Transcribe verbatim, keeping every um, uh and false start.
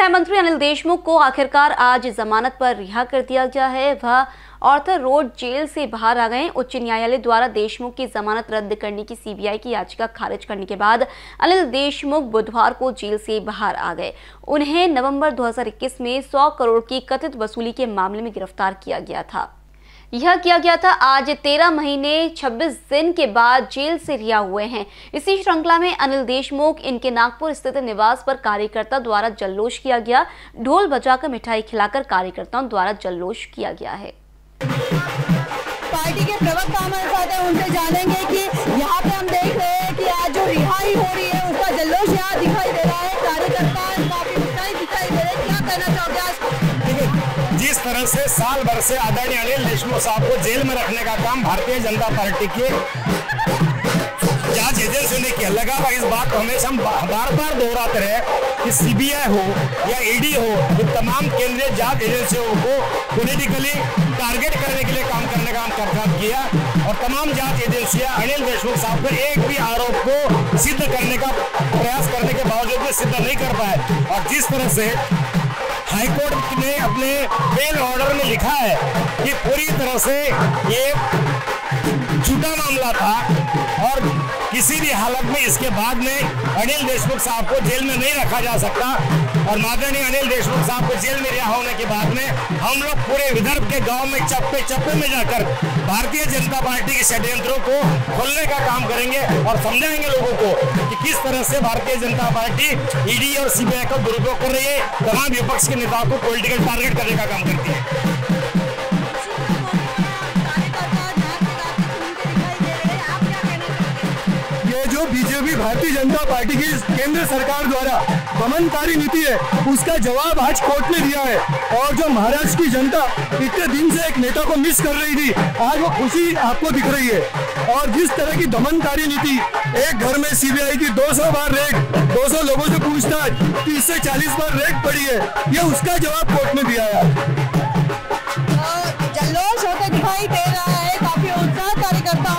गृह मंत्री अनिल देशमुख को आखिरकार आज जमानत पर रिहा कर दिया गया है। वह ऑर्थर रोड जेल से बाहर आ गए। उच्च न्यायालय द्वारा देशमुख की जमानत रद्द करने की सीबीआई की याचिका खारिज करने के बाद अनिल देशमुख बुधवार को जेल से बाहर आ गए। उन्हें नवंबर दो हज़ार इक्कीस में सौ करोड़ की कथित वसूली के मामले में गिरफ्तार किया गया था। यह किया गया था आज तेरह महीने छब्बीस दिन के बाद जेल से रिहा हुए हैं। इसी श्रृंखला में अनिल देशमुख इनके नागपुर स्थित निवास पर कार्यकर्ता द्वारा जल्लोष किया गया। ढोल बजाकर मिठाई खिलाकर कार्यकर्ताओं द्वारा जल्लोष किया गया है। पार्टी के प्रवक्ता हमारे साथ हैं, उनसे जानेंगे कि यहाँ पे हम देख रहे हैं कि आज जो रिहाई हो रही है उसका जल्लोष यहाँ दिखाई दे रहा है। कार्यकर्ता काफी उत्साहित दिखाई दे रहे हैं, क्या कहना चाहोगे आज? जिस तरह से साल भर से आदरणीय अनिल देशमुख साहब को जेल में रखने का काम भारतीय जनता पार्टी के जांच एजेंसी ने किया, लगातार इस बात को हमेशा हम बार बार दोहराते रहे कि सीबीआई हो या ईडी हो, ये तमाम केंद्रीय जांच एजेंसियों को पॉलिटिकली टारगेट करने के लिए काम करने का हम करदाद किया और तमाम जांच एजेंसियां अनिल देशमुख साहब पर एक भी आरोप को सिद्ध करने का प्रयास करने के बावजूद भी सिद्ध नहीं कर पाए। और जिस तरह से हाईकोर्ट ने अपने बेल ऑर्डर में लिखा है कि पूरी तरह से ये झूठा मामला था और किसी भी हालत में इसके बाद में अनिल देशमुख साहब को जेल में नहीं रखा जा सकता। और माननीय अनिल देशमुख साहब को जेल में रिहा होने के बाद में हम लोग पूरे विदर्भ के गांव में चप्पे चप्पे में जाकर भारतीय जनता पार्टी के षड्यंत्रों को खोलने का काम करेंगे और समझाएंगे लोगों को कि किस तरह से भारतीय जनता पार्टी ईडी और सीबीआई का दुरुपयोग कर रही है, तमाम विपक्ष के नेताओं को पॉलिटिकल टारगेट करने का काम करती है। जो बीजेपी भारतीय जनता पार्टी की केंद्र सरकार द्वारा दमनकारी नीति है उसका जवाब आज कोर्ट ने दिया है। और जो महाराष्ट्र की जनता इतने दिन से एक नेता को मिस कर रही थी, आज वो खुशी आपको दिख रही है। और जिस तरह की दमनकारी नीति, एक घर में सीबीआई की दो सौ बार रेड, दो सौ लोगों से पूछताछ, तीस से चालीस बार रेड पड़ी है, ये उसका जवाब कोर्ट ने दिया है। जल्लोष होता दिखाई दे रहा है, काफी उत्साह कार्यकर्ता